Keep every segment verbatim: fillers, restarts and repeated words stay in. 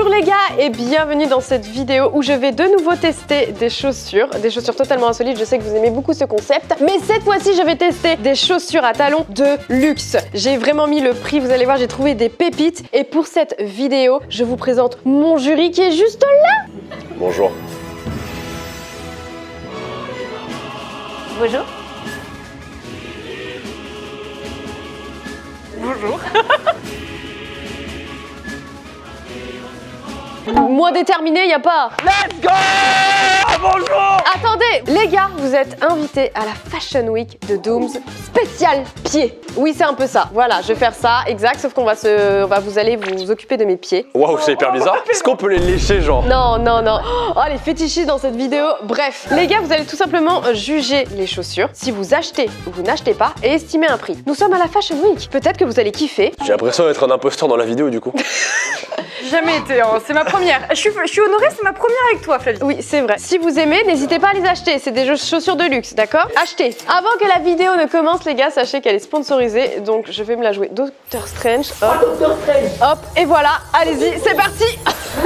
Bonjour les gars et bienvenue dans cette vidéo où je vais de nouveau tester des chaussures, des chaussures totalement insolites, je sais que vous aimez beaucoup ce concept, mais cette fois-ci je vais tester des chaussures à talons de luxe. J'ai vraiment mis le prix, vous allez voir, j'ai trouvé des pépites et pour cette vidéo, je vous présente mon jury qui est juste là. Bonjour. Bonjour. Bonjour. Moins déterminé, il n'y a pas. Let's go! Bonjour! Attendez, les gars, vous êtes invités à la Fashion Week de Dooms spécial pied. Oui, c'est un peu ça. Voilà, je vais faire ça, exact, sauf qu'on va se... On va vous allez vous occuper de mes pieds. Waouh, c'est hyper bizarre. Est-ce qu'on peut les lécher, genre? Non, non, non. Oh, les fétichistes dans cette vidéo. Bref, les gars, vous allez tout simplement juger les chaussures, si vous achetez ou vous n'achetez pas, et estimer un prix. Nous sommes à la Fashion Week. Peut-être que vous allez kiffer. J'ai l'impression d'être un imposteur dans la vidéo, du coup. Jamais été, hein. C'est ma première. Je suis, je suis honorée, c'est ma première avec toi, Flavie. Oui, c'est vrai. Si vous aimez, n'hésitez pas à les acheter. C'est des chaussures de luxe, d'accord? Achetez. Avant que la vidéo ne commence, les gars, sachez qu'elle est sponsorisée. Donc, je vais me la jouer. Docteur Strange. Hop. Ah, Docteur Strange. Hop. Et voilà. Allez-y, c'est parti.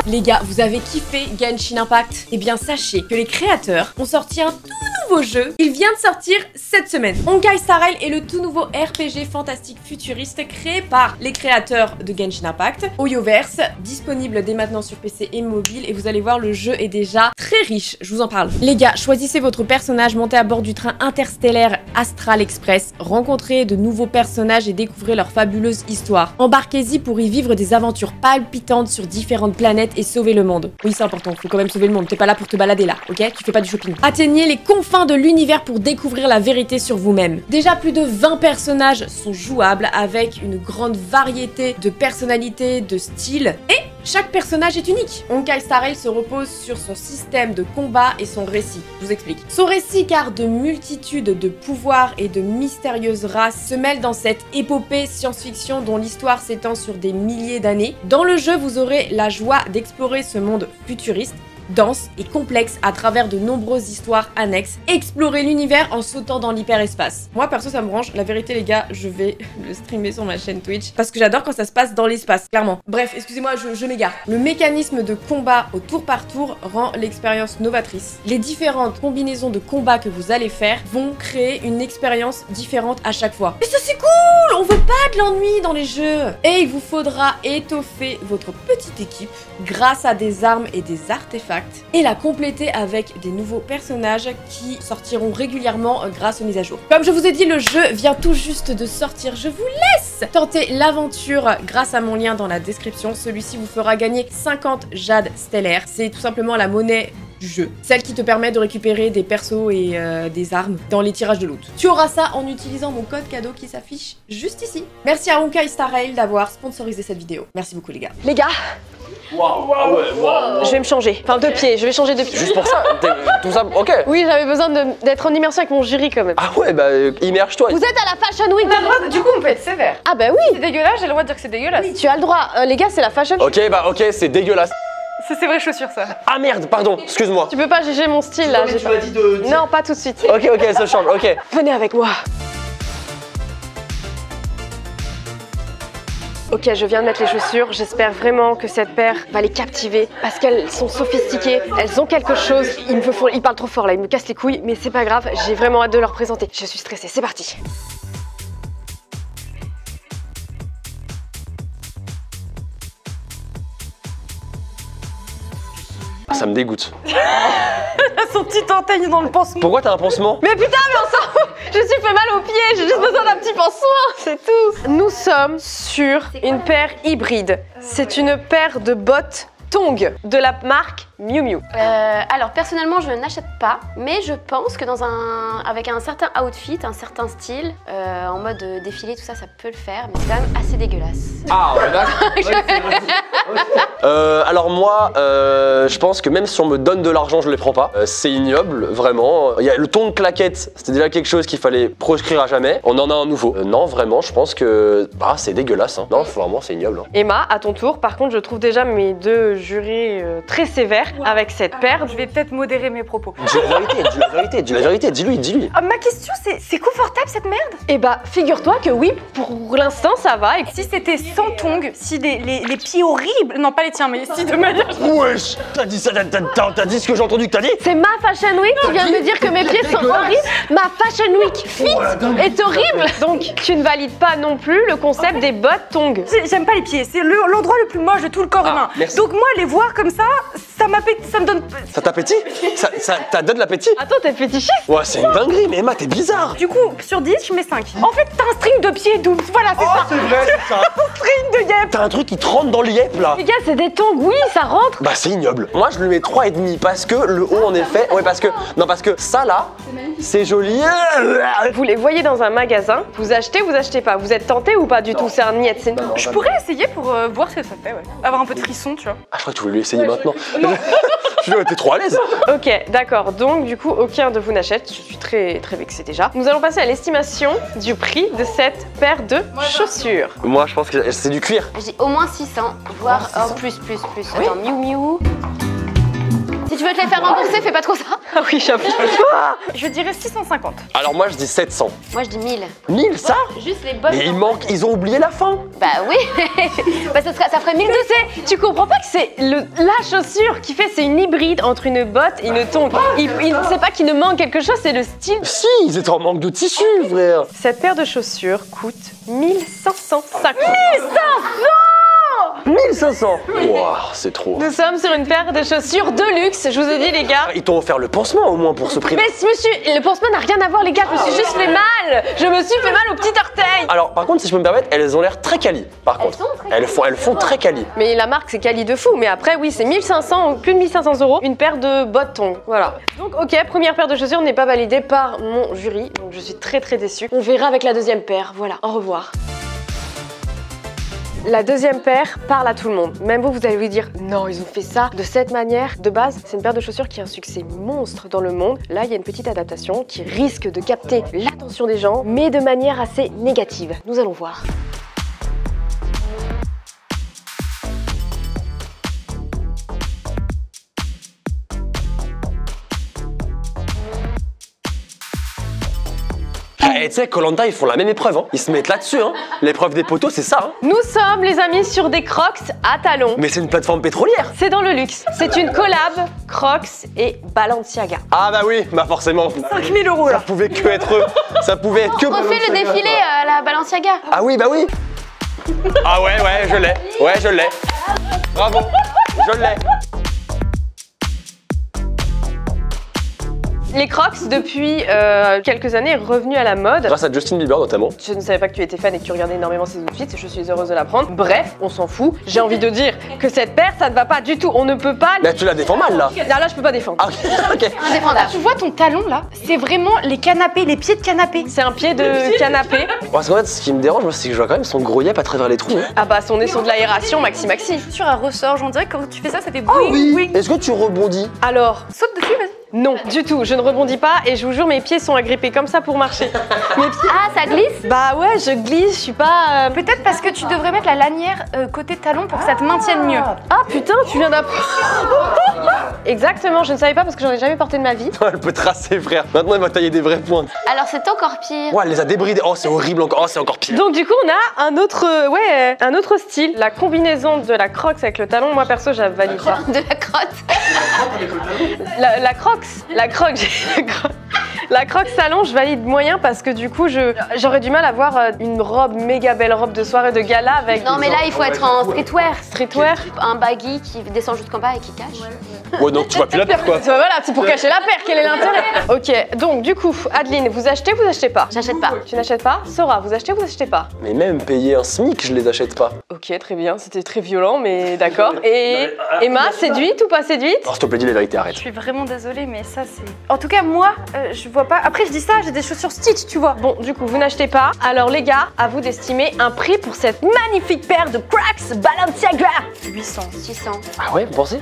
Les gars, vous avez kiffé Genshin Impact? Eh bien, sachez que les créateurs ont sorti un tout nouveau jeu. Il vient de sortir cette semaine. Honkai Star Rail est le tout nouveau R P G fantastique futuriste créé par les créateurs de Genshin Impact, Oyoverse, disponible dès maintenant sur P C et mobile. Et vous allez voir, le jeu est déjà très riche, je vous en parle. Les gars, choisissez votre personnage, montez à bord du train interstellaire Astral Express, rencontrez de nouveaux personnages et découvrez leur fabuleuse histoire. Embarquez-y pour y vivre des aventures palpitantes sur différentes planètes et sauver le monde. Oui, c'est important, faut quand même sauver le monde, t'es pas là pour te balader là, ok? Tu fais pas du shopping. Atteignez les confins de l'univers pour découvrir la vérité sur vous-même. Déjà, plus de vingt personnages sont jouables avec une grande variété de personnalités, de styles. Et chaque personnage est unique. Honkai Star Rail se repose sur son système de combat et son récit. Je vous explique. Son récit, car de multitudes de pouvoirs et de mystérieuses races se mêlent dans cette épopée science-fiction dont l'histoire s'étend sur des milliers d'années. Dans le jeu, vous aurez la joie d'explorer ce monde futuriste, dense et complexe à travers de nombreuses histoires annexes. Explorez l'univers en sautant dans l'hyperespace. Moi perso ça me branche, la vérité les gars, je vais le streamer sur ma chaîne Twitch parce que j'adore quand ça se passe dans l'espace, clairement. Bref, excusez-moi, je, je m'égare. Le mécanisme de combat au tour par tour rend l'expérience novatrice. Les différentes combinaisons de combat que vous allez faire vont créer une expérience différente à chaque fois. Et ça c'est cool, on veut pas de l'ennui dans les jeux. Et il vous faudra étoffer votre petite équipe grâce à des armes et des artefacts et la compléter avec des nouveaux personnages qui sortiront régulièrement grâce aux mises à jour. Comme je vous ai dit, le jeu vient tout juste de sortir. Je vous laisse tenter l'aventure grâce à mon lien dans la description. Celui-ci vous fera gagner cinquante jades stellaires. C'est tout simplement la monnaie du jeu, celle qui te permet de récupérer des persos et euh, des armes dans les tirages de loot. Tu auras ça en utilisant mon code cadeau qui s'affiche juste ici. Merci à Honkai Star Rail d'avoir sponsorisé cette vidéo. Merci beaucoup les gars. Les gars, Wow, wow, ouais, wow, wow. Je vais me changer, enfin okay. de pied, je vais changer de pied. Juste pour ça, tout ça, ok. Oui, j'avais besoin d'être en immersion avec mon jury quand même. Ah ouais, bah immerge-toi. Vous êtes à la Fashion Week. Droit, du coup on peut être sévère. Ah bah oui. C'est dégueulasse, j'ai le droit de dire que c'est dégueulasse. Oui, tu as le droit, euh, les gars c'est la Fashion Week. Ok bah ok, c'est dégueulasse. C'est ses vraies chaussures ça. Ah merde, pardon, excuse-moi. Tu peux pas juger mon style là. Tu m'as dit de... Non, pas tout de suite. Ok, ok, ça change, ok. Venez avec moi. Ok, je viens de mettre les chaussures, j'espère vraiment que cette paire va les captiver parce qu'elles sont sophistiquées, elles ont quelque chose. Ils me font, ils parlent trop fort là, ils me cassent les couilles, mais c'est pas grave, j'ai vraiment hâte de leur présenter. Je suis stressée, c'est parti. Ça me dégoûte. Son petit entaille dans le pansement. Pourquoi t'as un pansement? Mais putain, mais on s'en fout. Je suis fait mal aux pieds, j'ai juste besoin d'un petit pansement, c'est tout. Nous sommes sur une paire hybride. C'est une paire de bottes tongs de la marque Miu Miu. Euh, alors personnellement je n'achète pas, mais je pense que dans un, avec un certain outfit, un certain style, euh, en mode défilé tout ça, ça peut le faire, mais c'est quand même assez dégueulasse. Ah ouais, d'accord. euh, Alors moi, euh, je pense que même si on me donne de l'argent, je ne les prends pas. Euh, c'est ignoble, vraiment. Il y a le ton de claquette, c'était déjà quelque chose qu'il fallait proscrire à jamais. On en a un nouveau. Euh, non, vraiment, je pense que bah, c'est dégueulasse. Hein. Non, vraiment, c'est ignoble. Hein. Emma, à ton tour, par contre, je trouve déjà mes deux jurés euh, très sévères. Wow. Avec cette paire, je vais peut-être modérer mes propos. Dis la vérité, dis la vérité, dis la vérité, dis-lui, dis-lui. Ah, ma question, c'est c'est confortable cette merde? Eh bah, figure-toi que oui, pour l'instant, ça va. Et si c'était sans tongs, si des, les, les pieds horribles, non pas les tiens, mais si partie de manière. Wesh, t'as dit ça, t'as dit ce que j'ai entendu que t'as dit. C'est ma Fashion Week, tu viens de me dire que mes pieds sont horribles. Ma Fashion Week fit est horrible. Donc tu ne valides pas non plus le concept des bottes tongs. J'aime pas les pieds, c'est l'endroit le plus moche de tout le corps humain. Donc moi les voir comme ça, ça m'appétit, ça me donne... Ça t'appétit? Ça, ça, ça donne l'appétit? Attends, t'es fétichiste? Ouais, c'est une dinguerie, mais Emma, t'es bizarre. Du coup, sur dix, je mets cinq. En fait, t'as un string de pied Dooms, voilà, c'est oh, ça. c'est vrai, c'est ça. Un string de yep. T'as un truc qui te rentre dans le yep, là. Les gars, c'est des tongs, oui, ça rentre. Bah, c'est ignoble. Moi, je lui mets trois et demi parce que le haut, en effet... Ouais, parce que... Non, parce que ça, là, c'est joli. Vous les voyez dans un magasin, vous achetez, vous achetez pas. Vous êtes tenté ou pas du non. tout? C'est un niet. Je pourrais essayer pour euh, voir ce que ça fait, ouais. Avoir un peu de frisson, tu vois. Ah, je crois que tu voulais essayer ouais, maintenant. T'es trop à l'aise. Ok, d'accord. Donc, du coup, aucun de vous n'achète. Je suis très, très vexée déjà. Nous allons passer à l'estimation du prix de cette paire de Moi, chaussures. Moi, je pense que c'est du cuir. J'ai au moins six cents, voire oh, six cents. plus, plus, plus. Oui. Attends, Miu Miu. Si tu veux te les faire rembourser, fais pas trop ça. Ah oui, j'avoue. Je dirais six cent cinquante. Alors moi, je dis sept cents. Moi, je dis mille. mille, ça ouais, juste les bonnes. Mais il manque, ils ont oublié la fin. Bah oui. Bah ça, sera, ça ferait mille. Tu sais, tu comprends pas que c'est la chaussure qui fait, c'est une hybride entre une botte et une tongue. Il ne sait pas qu'il ne manque quelque chose, c'est le style. Si, ils étaient en manque de tissu, frère. Cette paire de chaussures coûte mille cinq cent cinquante. mille cinq cents! mille cinq cents. Waouh, c'est trop. Nous sommes sur une paire de chaussures de luxe, je vous ai dit les gars. Ils t'ont offert le pansement au moins pour ce prix. Mais monsieur, le pansement n'a rien à voir les gars, je me suis juste fait mal. Je me suis fait mal au petit orteil. Alors par contre, si je peux me permettre, elles ont l'air très quali. Par contre, elles font elles font très quali. Mais la marque c'est quali de fou, mais après oui, c'est mille cinq cents, plus de mille cinq cents euros, une paire de bottes tongs. Voilà. Donc OK, première paire de chaussures n'est pas validée par mon jury, donc je suis très très déçue. On verra avec la deuxième paire. Voilà, au revoir. La deuxième paire parle à tout le monde. Même vous, vous allez vous dire « Non, ils ont fait ça de cette manière ». De base, c'est une paire de chaussures qui a un succès monstre dans le monde. Là, il y a une petite adaptation qui risque de capter l'attention des gens, mais de manière assez négative. Nous allons voir. Et tu sais, Koh-Lanta, ils font la même épreuve, hein. Ils se mettent là-dessus, hein. L'épreuve des poteaux, c'est ça, hein. Nous sommes, les amis, sur des Crocs à talons. Mais c'est une plateforme pétrolière. C'est dans le luxe. C'est une collab Crocs et Balenciaga. Ah bah oui, bah forcément. cinq mille euros, là. Ça pouvait que être eux. Ça pouvait être que Balenciaga. On refait le défilé à la Balenciaga. Ah oui, bah oui. Ah ouais, ouais, je l'ai. Ouais, je l'ai. Bravo. Je l'ai. Les Crocs, depuis euh, quelques années, sont revenus à la mode. Grâce à Justin Bieber, notamment. Je ne savais pas que tu étais fan et que tu regardais énormément ses outfits. Je suis heureuse de l'apprendre. Bref, on s'en fout. J'ai envie de dire que cette paire, ça ne va pas du tout. On ne peut pas... Là, tu la défends mal, là. Là, là je peux pas défendre. Ah, ok. Indéfendable. Tu vois ton talon, là? C'est vraiment les canapés, les pieds de canapé. C'est un pied de canapé. Parce qu'en fait, ce qui me dérange, moi, c'est que je vois quand même son gros yep à travers les trous. Hein. Ah bah, son nez sont de l'aération, maxi, maxi. Sur un ressort, j'en dirais que quand tu fais ça, ça fait boing, oui. boing. Est-ce que tu rebondis? Alors, saute dessus, vas-y. Non, du tout, je ne rebondis pas et je vous jure, mes pieds sont agrippés comme ça pour marcher. Mes pieds... Ah, ça glisse? Bah ouais, je glisse, je suis pas... Euh... Peut-être parce que tu devrais mettre la lanière euh, côté talon pour que ça te maintienne mieux. Ah putain, tu viens d'apprendre. Exactement, je ne savais pas parce que j'en ai jamais porté de ma vie. Elle peut tracer, frère. Maintenant, elle va tailler des vraies pointes. Alors, c'est encore pire. Ouais, elle les a débridés. Oh, c'est horrible encore. Oh, c'est encore pire. Donc, du coup, on a un autre... Euh, ouais, un autre style. La combinaison de la Crocs avec le talon, moi, perso, j'avalide ça. De la crotte. La, la croque. La croque, j'ai la croque salon, je valide moyen parce que du coup, j'aurais du mal à avoir une robe, méga belle robe de soirée de gala avec... Non mais là, il faut être en streetwear. Streetwear. Un baggy qui descend jusqu'en bas et qui cache. Ouais, ouais. Ouais, donc tu vois plus la paire quoi. Voilà, c'est pour cacher la paire, quel est l'intérêt? Ok, donc du coup, Adeline, vous achetez, vous achetez pas? J'achète pas. Tu n'achètes pas? Sora, vous achetez, vous achetez pas? Mais même payer un SMIC, je les achète pas. Ok, très bien, c'était très violent, mais d'accord. Et Emma, séduite ou pas séduite? Oh, s'il te plaît, dis la vérité, arrête. Je suis vraiment désolée, mais ça c'est... En tout cas, moi, euh, je vois pas... Après, je dis ça, j'ai des chaussures Stitch, tu vois. Bon, du coup, vous n'achetez pas. Alors les gars, à vous d'estimer un prix pour cette magnifique paire de Crocs Balenciaga. huit cents. six cents. Ah ouais, vous pensez?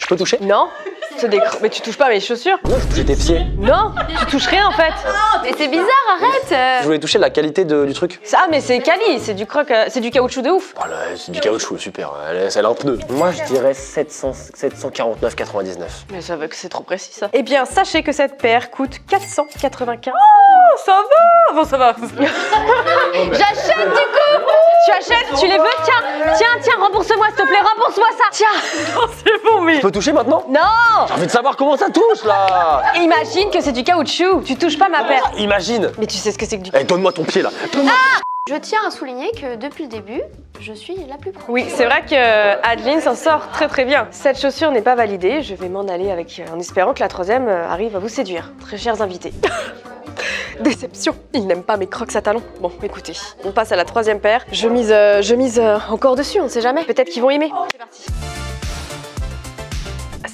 Je peux toucher? Non. Des... Mais tu touches pas mes chaussures? Non, je touche tes pieds. Non, tu touches rien en fait. Non, mais c'est bizarre, arrête. Je voulais toucher la qualité de, du truc. Ça, mais c'est quali, c'est du croc, c'est du caoutchouc de ouf. Voilà, c'est du caoutchouc, super. Elle, elle a un pneu. Moi, je dirais sept cents, sept cent quarante-neuf quatre-vingt-dix-neuf. Mais ça veut que c'est trop précis ça. Eh bien, sachez que cette paire coûte quatre cent quatre-vingt-quinze. Oh, ça va. Bon, ça va. J'achète du coup. Tu achètes, tu les veux, tiens, tiens, tiens, rembourse-moi s'il te plaît, rembourse-moi ça. Tiens. Non, c'est bon, mais... Tu peux toucher maintenant? Non. J'ai envie de savoir comment ça touche, là. Imagine que c'est du caoutchouc, tu touches pas ma paire. Ah, imagine. Mais tu sais ce que c'est que du... Eh, hey, donne-moi ton pied, là. Ah. Je tiens à souligner que depuis le début, je suis la plus pro. Oui, c'est vrai que Adeline s'en sort très très bien. Cette chaussure n'est pas validée, je vais m'en aller avec, en espérant que la troisième arrive à vous séduire. Très chers invités. Déception, il n'aime pas mes crocs à talons. Bon, écoutez, on passe à la troisième paire. Je mise, euh, je mise euh, encore dessus, on ne sait jamais. Peut-être qu'ils vont aimer. C'est parti.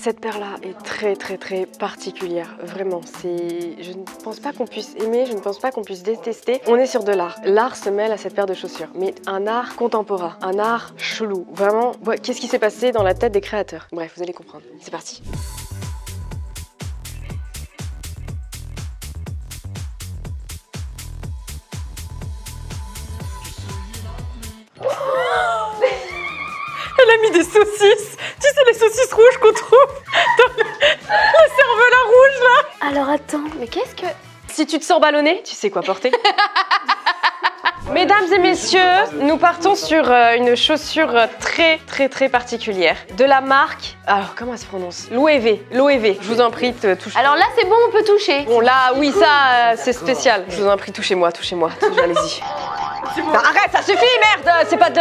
Cette paire-là est très très très particulière, vraiment, c'est... Je ne pense pas qu'on puisse aimer, je ne pense pas qu'on puisse détester. On est sur de l'art. L'art se mêle à cette paire de chaussures, mais un art contemporain, un art chelou. Vraiment, qu'est-ce qui s'est passé dans la tête des créateurs? Bref, vous allez comprendre. C'est parti. Elle a mis des saucisses. Tu sais, les saucisses rouges qu'on trouve dans le, le cervelas rouge, là. Alors, attends, mais qu'est-ce que... Si tu te sens ballonné, tu sais quoi porter. Mesdames et messieurs, nous partons sur euh, une chaussure très, très, très particulière. De la marque... Alors, comment elle se prononce? Loewe. Loewe. Je vous en prie, touche. Alors là, c'est bon, on peut toucher. Bon, là, oui, ça, euh, c'est spécial. Je vous en prie, touchez-moi, touchez-moi. Allez-y. Bon. Bah, arrête, ça suffit, merde. C'est pas de... Eh,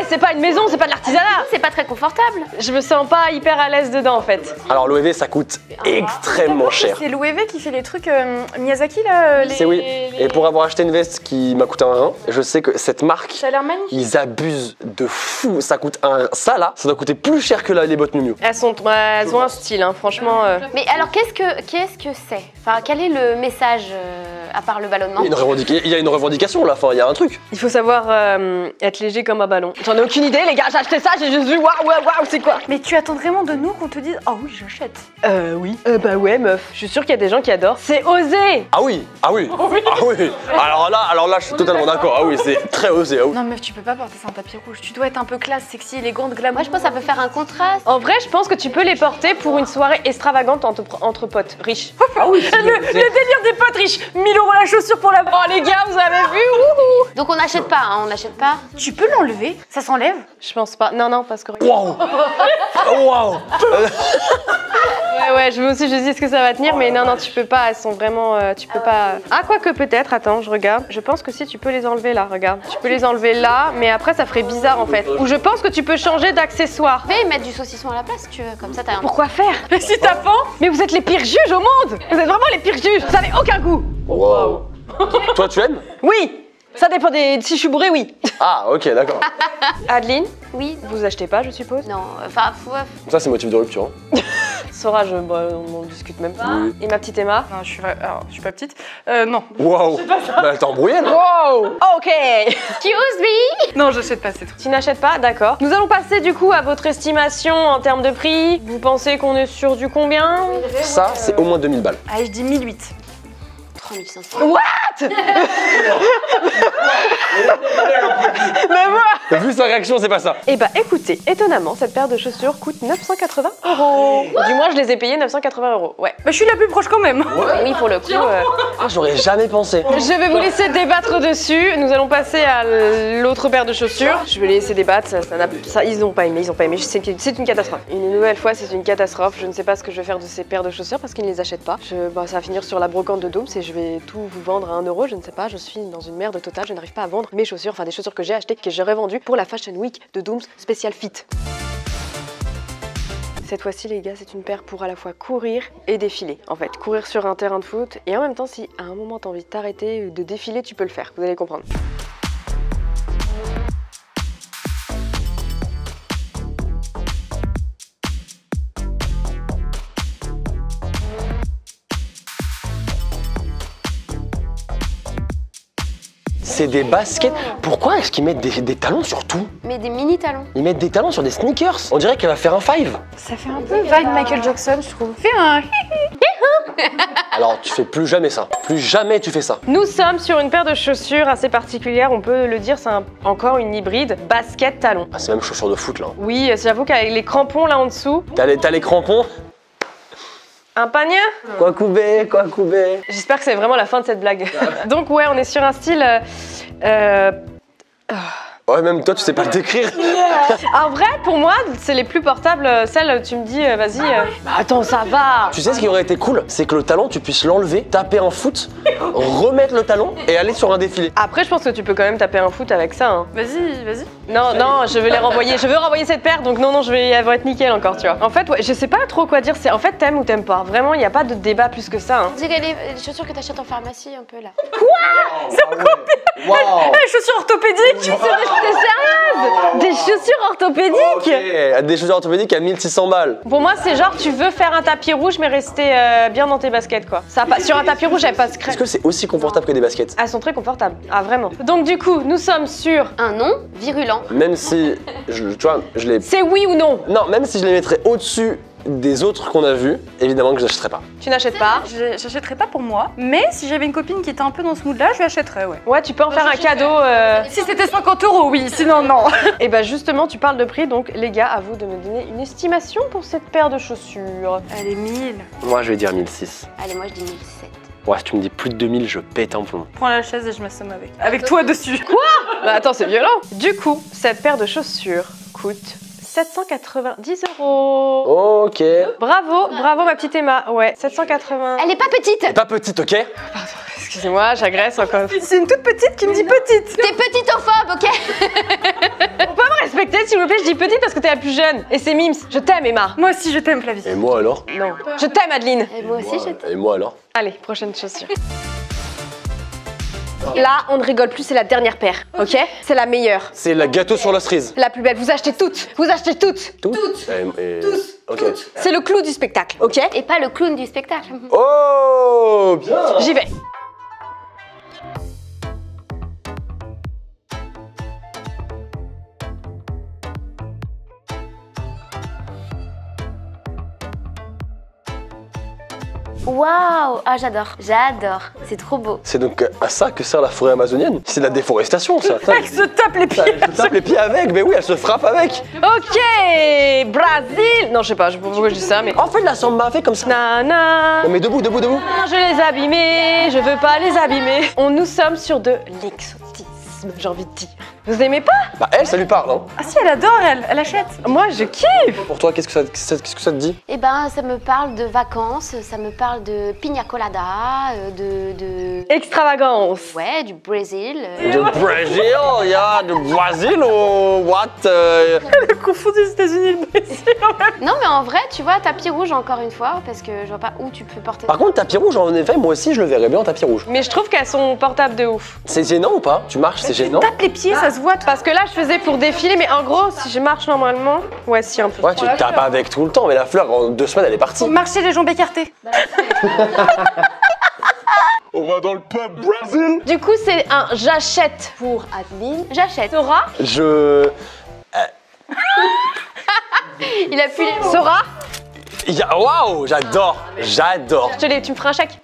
hey, c'est pas une maison, c'est pas de l'artisanat. C'est pas très confortable. Je me sens pas hyper à l'aise dedans, en fait. Alors, Loewe, ça coûte ah, extrêmement cher. C'est Loewe qui fait les trucs euh, Miyazaki, là les... C'est oui. Et pour avoir acheté une veste qui m'a coûté un rein, je sais que cette marque, ça a l'air magnifique. Ils abusent de fou. Ça coûte un rein. Ça, là, ça doit coûter plus cher que là, les bottes Miu Miu. Elles, sont, euh, elles ont un style, hein, franchement. Euh... Mais alors, qu'est-ce que qu'est-ce que c'est? Enfin, quel est le message, euh, à part le ballonnement? Il y a une, revendic... il y a une revendication, là. Enfin, il y a un truc. Il faut savoir euh, être léger comme un ballon. J'en ai aucune idée, les gars, j'ai acheté ça, j'ai juste vu waouh, waouh, waouh, c'est quoi? Mais tu attends vraiment de nous qu'on te dise oh oui, j'achète? Euh, oui. Euh, bah ouais, meuf. Je suis sûre qu'il y a des gens qui adorent. C'est osé! Ah oui, ah oui, oh, oui. Ah oui. Alors là, alors là, je suis totalement d'accord. Ah oui, c'est très osé. Ah oui. Non, meuf, tu peux pas porter ça en tapis rouge. Tu dois être un peu classe, sexy, élégante, glamour. Moi, je pense que ça peut faire un contraste. En vrai, je pense que tu peux les porter pour une soirée extravagante entre, entre potes riches. Ah oui, le, le délire des potes riches. mille euros la chaussure pour la. Oh les gars, vous avez vu? Ouh. Donc on n'achète pas, hein, on n'achète pas. Tu peux l'enlever? Ça s'enlève? Je pense pas. Non, non, parce que. Waouh. Waouh. Ouais, ouais, je me suis dit est-ce que ça va tenir, mais non, non, tu peux pas. Elles sont vraiment, euh, tu peux pas. Ah quoi que peut-être. Attends, je regarde. Je pense que si tu peux les enlever là, regarde. Tu peux les enlever là, mais après ça ferait bizarre en fait. Ou je pense que tu peux changer d'accessoire. Fais mettre du saucisson à la place, si tu veux. Comme ça, t'as. Un... Pourquoi faire? Mais si t'as faim. Mais vous êtes les pires juges au monde. Vous êtes vraiment les pires juges. Vous avez aucun goût. Waouh. Toi, tu aimes? Oui. Ça dépend des... Si je suis bourrée, oui. Ah, ok, d'accord. Adeline? Oui. Vous achetez pas, je suppose? Non, enfin, fou. Ça, c'est motif de rupture. Hein. Sora, je... Bah, on discute même. Oui. Et ma petite Emma? Non, je suis... Alors, je suis pas petite. Euh, non. Waouh. Bah, t'es embrouillée, non? Wow. Ok. Excuse me. Non, j'achète pas, c'est tout. Tu n'achètes pas? D'accord. Nous allons passer, du coup, à votre estimation en termes de prix. Vous pensez qu'on est sur du combien? Ça, euh... c'est au moins deux mille balles. Ah, je dis mille huit. trois mille cinq cents. What? Mais moi, vu sa réaction, c'est pas ça. Eh bah écoutez, étonnamment, cette paire de chaussures coûte neuf cent quatre-vingts euros. Du moins, je les ai payées neuf cent quatre-vingts euros. Ouais. Bah, je suis la plus proche quand même. Ouais. Oui, pour le coup. Euh... Ah, j'aurais jamais pensé. Je vais vous laisser débattre dessus. Nous allons passer à l'autre paire de chaussures. Je vais les laisser débattre. Ça, ça, ça, ils n'ont pas aimé. Ils ont pas aimé. C'est une catastrophe. Une nouvelle fois, c'est une catastrophe. Je ne sais pas ce que je vais faire de ces paires de chaussures parce qu'ils ne les achètent pas. Je... Bah, ça va finir sur la brocante de Dooms et je vais tout vous vendre à un euro, je ne sais pas, je suis dans une merde totale, je n'arrive pas à vendre mes chaussures, enfin des chaussures que j'ai achetées, que j'ai revendues pour la Fashion Week de Dooms spécial fit. Cette fois-ci, les gars, c'est une paire pour à la fois courir et défiler. En fait, courir sur un terrain de foot et en même temps, si à un moment t'as envie de t'arrêter ou de défiler, tu peux le faire, vous allez comprendre. C'est des baskets. Pourquoi est-ce qu'ils mettent des, des talons sur tout? Mais des mini talons. Ils mettent des talons sur des sneakers. On dirait qu'elle va faire un five. Ça fait un peu vibe Michael Jackson, je trouve. Fais un. Alors, tu fais plus jamais ça. Plus jamais tu fais ça. Nous sommes sur une paire de chaussures assez particulière. On peut le dire, c'est un, encore une hybride basket-talon. Ah, c'est même chaussures de foot là. Oui, j'avoue qu'avec les crampons là en dessous. T'as les, t'as les crampons. Un panier? Quoi couper, quoi couper. J'espère que c'est vraiment la fin de cette blague. Donc ouais, on est sur un style... Euh, euh, oh. Ouais, même toi, tu sais pas le décrire. En vrai, pour moi, c'est les plus portables. Celles, tu me dis, vas-y. Euh... Bah, attends, ça va. Tu sais ce qui aurait été cool, c'est que le talon, tu puisses l'enlever, taper un foot, remettre le talon et aller sur un défilé. Après, je pense que tu peux quand même taper un foot avec ça. Hein. Vas-y, vas-y. Non, non, je veux les renvoyer. Je veux renvoyer cette paire, donc non, non, je vais y avoir être nickel encore, tu vois. En fait, ouais, je sais pas trop quoi dire. C'est en fait, t'aimes ou t'aimes pas. Vraiment, il n'y a pas de débat plus que ça. Hein. Dis les, les chaussures que t'achètes en pharmacie, un peu là. Quoi? Wow, c'est combien? Wow. Les chaussures orthopédiques. T'es sérieuse? Des chaussures orthopédiques? Okay. Des chaussures orthopédiques à mille six cents balles. Pour moi, c'est genre tu veux faire un tapis rouge mais rester euh, bien dans tes baskets quoi. Ça pas... Sur un tapis rouge, elle passe crème. Est-ce que c'est aussi confortable que des baskets? Elles sont très confortables. Ah vraiment. Donc du coup, nous sommes sur un nom virulent. Même si, je, tu vois, je les. C'est oui ou non? Non, même si je les mettrais au-dessus des autres qu'on a vus, évidemment que je n'achèterai pas. Tu n'achètes pas? Je n'achèterai pas pour moi, mais si j'avais une copine qui était un peu dans ce mood-là, je l'achèterais, ouais. Ouais, tu peux en faire un cadeau. Euh... Si c'était cinquante euros, oui, sinon non. Et bah justement, tu parles de prix, donc les gars, à vous de me donner une estimation pour cette paire de chaussures. Allez, mille. Moi, je vais dire mille six. Allez, moi, je dis mille sept. Ouais, si tu me dis plus de deux mille, je pète un plomb. Prends la chaise et je m'assomme avec. Avec toi dessus. Quoi? Bah attends, c'est violent. Du coup, cette paire de chaussures coûte sept cent quatre-vingt-dix euros. Ok. Bravo, bravo ma petite Emma. Ouais, sept cent quatre-vingts. Elle est pas petite. Elle est pas petite, ok. Pardon, excusez-moi, j'agresse encore. C'est une toute petite qui me dit petite. T'es petitophobe, ok. On peut me respecter, s'il vous plaît, je dis petite parce que t'es la plus jeune. Et c'est Mims. Je t'aime, Emma. Moi aussi, je t'aime, Flavie. Et moi alors? Non. Je t'aime, Adeline. Et moi aussi, je t'aime. Et moi alors? Allez, prochaine chaussure. Là, on ne rigole plus, c'est la dernière paire, ok? C'est la meilleure. C'est la gâteau sur la cerise. La plus belle, vous achetez toutes, vous achetez toutes. Toutes, toutes. Et... toutes. Okay. C'est le clou du spectacle, ok? Et pas le clown du spectacle. Oh, bien. J'y vais. Waouh! Ah, j'adore, j'adore, c'est trop beau. C'est donc à ça que sert la forêt amazonienne? C'est de la déforestation, ça. Elle se tape les pieds. Elle se tape les pieds avec, mais oui, elle se frappe avec. Ok, Brésil. Non, je sais pas pourquoi je dis ça, mais. En fait, la samba fait comme ça. Nana. Non, mais debout, debout, debout. Je les abîmais, je veux pas les abîmer. On nous sommes sur de l'exotisme, j'ai envie de dire. Vous aimez pas? Bah elle, ça lui parle, hein. Ah si, elle adore, elle, elle achète. Moi, je kiffe. Pour toi, qu'est-ce que ça, qu'est-ce que ça te dit? Eh ben, ça me parle de vacances, ça me parle de pina colada, de... de... extravagance. Ouais, du Brésil. Euh... Du Brésil, y'a du Brésil ou what? Euh... Elle a confondu les États-Unis et le Brésil. Non, mais en vrai, tu vois, tapis rouge encore une fois, parce que je vois pas où tu peux porter. Par contre, tapis rouge, en effet, moi aussi, je le verrais bien en tapis rouge. Mais je trouve qu'elles sont portables de ouf. C'est gênant ou pas? Tu marches, c'est gênant. Tu tapes les pieds, ça se parce que là je faisais pour défiler, mais en gros si je marche normalement, ouais si un peu. Ouais tu tapes fleur. Avec tout le temps, mais la fleur en deux semaines elle est partie. Marcher les jambes écartées. On va dans le pub Brésil. Du coup c'est un j'achète pour Adeline. J'achète. Sora. Je. Euh... Il a pu. Sora. Yeah, waouh, j'adore, j'adore. Je te l'ai, tu me feras un chèque.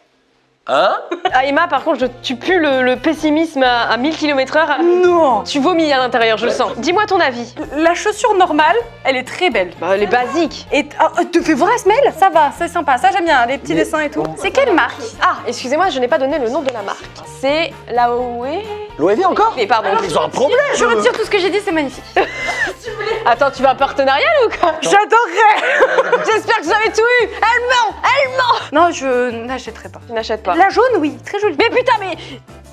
Hein? Ah Emma, par contre, je, tu pues le, le pessimisme à, à mille kilomètres heure. Non! Tu vomis à l'intérieur, je le sens. Dis-moi ton avis. La chaussure normale, elle est très belle. Bah, elle est basique. Et ah, te fais voir ce mail? Ça va, c'est sympa. Ça, j'aime bien, les petits mais... dessins et tout. C'est quelle marque? Ah, excusez-moi, je n'ai pas donné le nom de la marque. C'est la Loewe. Loewe encore? Mais pardon, alors, ils ont un problème! Je retire tout ce que j'ai dit, c'est magnifique. Attends, tu vas en partenariat ou quoi? J'adorerais. J'espère que vous avez tout eu. Elle ment, elle ment. Non, je n'achèterai pas. Tu n'achètes pas? La jaune, oui, très jolie. Mais putain, mais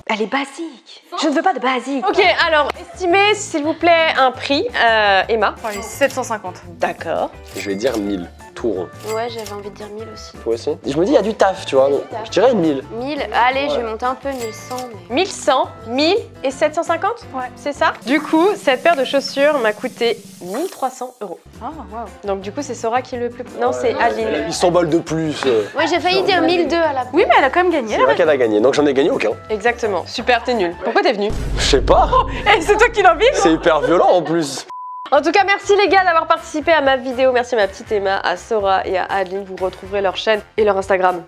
elle est basique. Je ne veux pas de basique. Ok, alors estimez, s'il vous plaît, un prix. Euh, Emma. Enfin, sept cent cinquante. D'accord. Je vais dire mille. Tout rond. Ouais, j'avais envie de dire mille aussi. Toi aussi? Je me dis, il y a du taf, tu vois. Je dirais mille. mille, allez, ouais. Je vais monter un peu, mille cent. Mais... mille cent, mille et sept cent cinquante? Ouais. C'est ça? Du coup, cette paire de chaussures m'a coûté mille trois cents euros. Ah, oh, waouh. Donc, du coup, c'est Sora qui est le plus. Non, ouais, c'est Aline. Il s'emballe de plus. Euh... Ouais, j'ai failli non, dire mille deux à la. Oui, mais elle a quand même gagné. C'est vrai qu'elle a gagné, donc j'en ai gagné aucun. Exactement. Super, t'es nul. Pourquoi t'es venu? Je sais pas. Oh, hey, c'est toi qui l'invites? C'est hyper violent en plus. En tout cas, merci les gars d'avoir participé à ma vidéo. Merci à ma petite Emma, à Sora et à Adeline. Vous retrouverez leur chaîne et leur Instagram.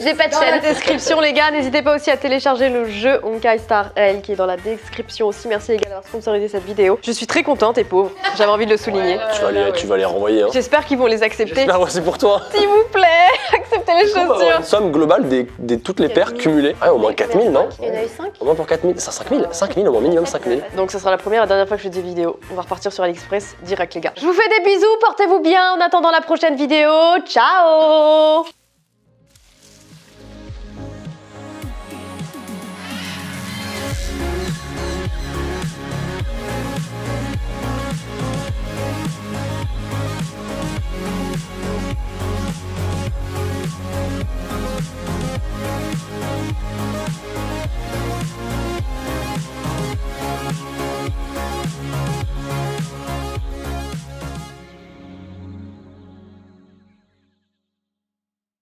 J'ai pas de chaîne. Dans la description les gars, n'hésitez pas aussi à télécharger le jeu Honkai Star Rail qui est dans la description aussi. Merci les gars d'avoir sponsorisé cette vidéo. Je suis très contente et pauvre, j'avais envie de le souligner. Ouais, là, là, tu, vas les, ouais. tu vas les renvoyer. Hein. J'espère qu'ils vont les accepter. J'espère, c'est pour toi. S'il vous plaît, acceptez. acheté les chaussures. Une somme globale des, des toutes les paires cumulées. Ah, au moins quatre mille, non? Il y en a eu cinq. Au moins pour quatre mille. Ça, cinq mille, au moins minimum cinq mille. Donc, ça sera la première et la dernière fois que je fais des vidéos. On va repartir sur AliExpress direct, les gars. Je vous fais des bisous, portez-vous bien en attendant la prochaine vidéo. Ciao!